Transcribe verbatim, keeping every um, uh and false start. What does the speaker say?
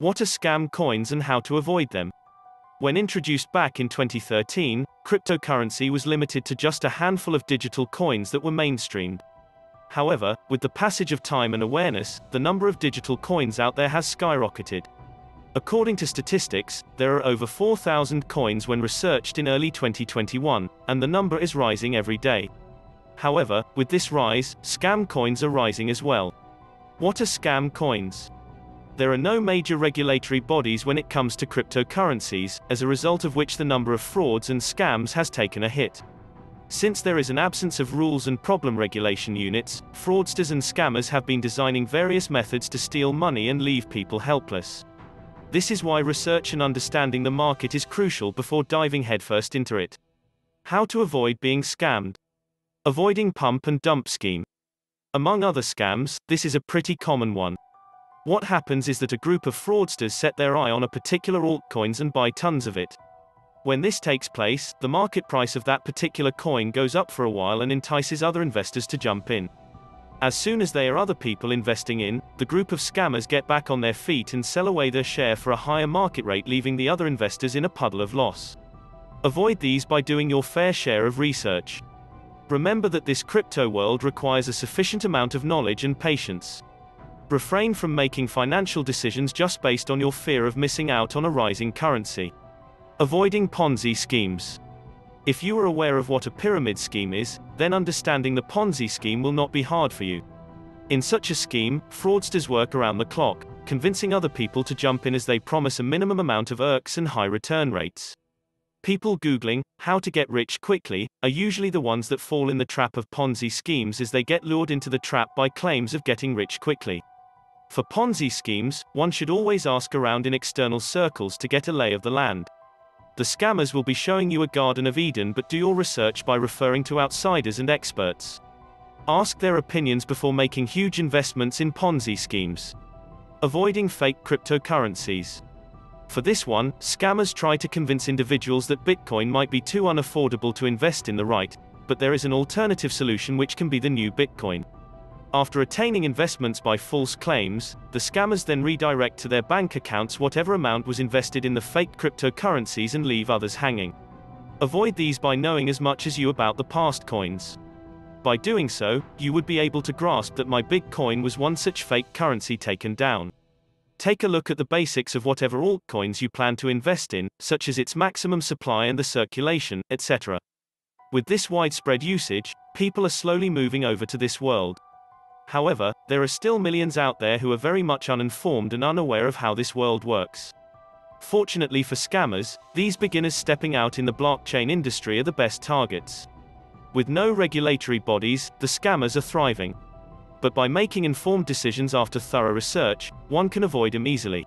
What are scam coins and how to avoid them? When introduced back in twenty thirteen, cryptocurrency was limited to just a handful of digital coins that were mainstreamed. However, with the passage of time and awareness, the number of digital coins out there has skyrocketed. According to statistics, there are over four thousand coins when researched in early twenty twenty-one, and the number is rising every day. However, with this rise, scam coins are rising as well. What are scam coins? There are no major regulatory bodies when it comes to cryptocurrencies, as a result of which the number of frauds and scams has taken a hit. Since there is an absence of rules and problem regulation units, fraudsters and scammers have been designing various methods to steal money and leave people helpless. This is why research and understanding the market is crucial before diving headfirst into it. How to avoid being scammed. Avoiding pump and dump scheme. Among other scams, this is a pretty common one. What happens is that a group of fraudsters set their eye on a particular altcoins and buy tons of it. When this takes place, the market price of that particular coin goes up for a while and entices other investors to jump in. As soon as there are other people investing in, the group of scammers get back on their feet and sell away their share for a higher market rate, leaving the other investors in a puddle of loss. Avoid these by doing your fair share of research. Remember that this crypto world requires a sufficient amount of knowledge and patience. Refrain from making financial decisions just based on your fear of missing out on a rising currency. Avoiding Ponzi schemes. If you are aware of what a pyramid scheme is, then understanding the Ponzi scheme will not be hard for you. In such a scheme, fraudsters work around the clock, convincing other people to jump in as they promise a minimum amount of E R Cs and high return rates. People Googling how to get rich quickly are usually the ones that fall in the trap of Ponzi schemes, as they get lured into the trap by claims of getting rich quickly. For Ponzi schemes, one should always ask around in external circles to get a lay of the land. The scammers will be showing you a Garden of Eden, but do your research by referring to outsiders and experts. Ask their opinions before making huge investments in Ponzi schemes. Avoiding fake cryptocurrencies. For this one, scammers try to convince individuals that Bitcoin might be too unaffordable to invest in the right, but there is an alternative solution which can be the new Bitcoin. After attaining investments by false claims, the scammers then redirect to their bank accounts whatever amount was invested in the fake cryptocurrencies and leave others hanging. Avoid these by knowing as much as you about the past coins. By doing so, you would be able to grasp that my Bitcoin was one such fake currency taken down. Take a look at the basics of whatever altcoins you plan to invest in, such as its maximum supply and the circulation, et cetera. With this widespread usage, people are slowly moving over to this world. However, there are still millions out there who are very much uninformed and unaware of how this world works. Fortunately for scammers, these beginners stepping out in the blockchain industry are the best targets. With no regulatory bodies, the scammers are thriving. But by making informed decisions after thorough research, one can avoid them easily.